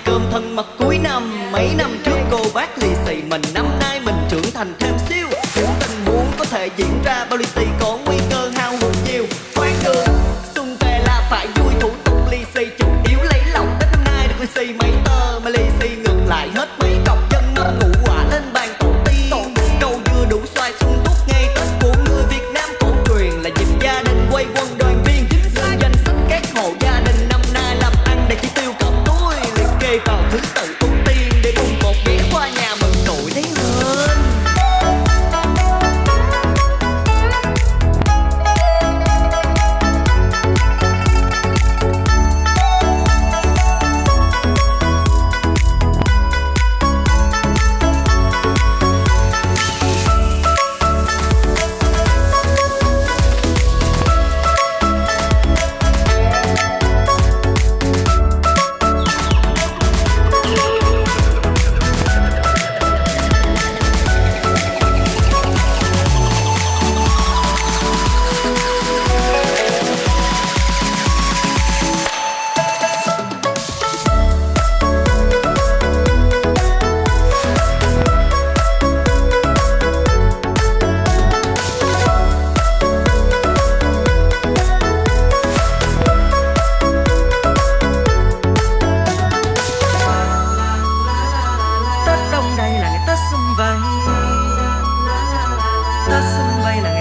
ăn cơm thân mật cuối năm. Mấy năm trước cô bác lì xì mình, năm nay mình trưởng thành thêm xíu. Những tình huống có thể diễn ra, bao lì xì có nguy cơ hao hụt nhiều. Quán đường xuân về là phải vui, thủ tục lì xì chủ yếu lấy lòng. Tết năm nay được lì xì mấy tờ, mà lì xì ngược lại hết mấy cọc dân mâm ngủ quả lên bàn tổ tiên. Đầu dưa đủ xoài sung túc ngay Tết của người Việt Nam cổ truyền là dịp gia đình quay quân đoàn viên. Đưa danh sách các hộ gia đình năm nay làm ăn để chỉ tiêu cặp túi, liệt kê vào thứ tự ưu tiên để cùng một ghé qua nhà mừng tuổi thấy hơn. Tết xuân vầy là ngày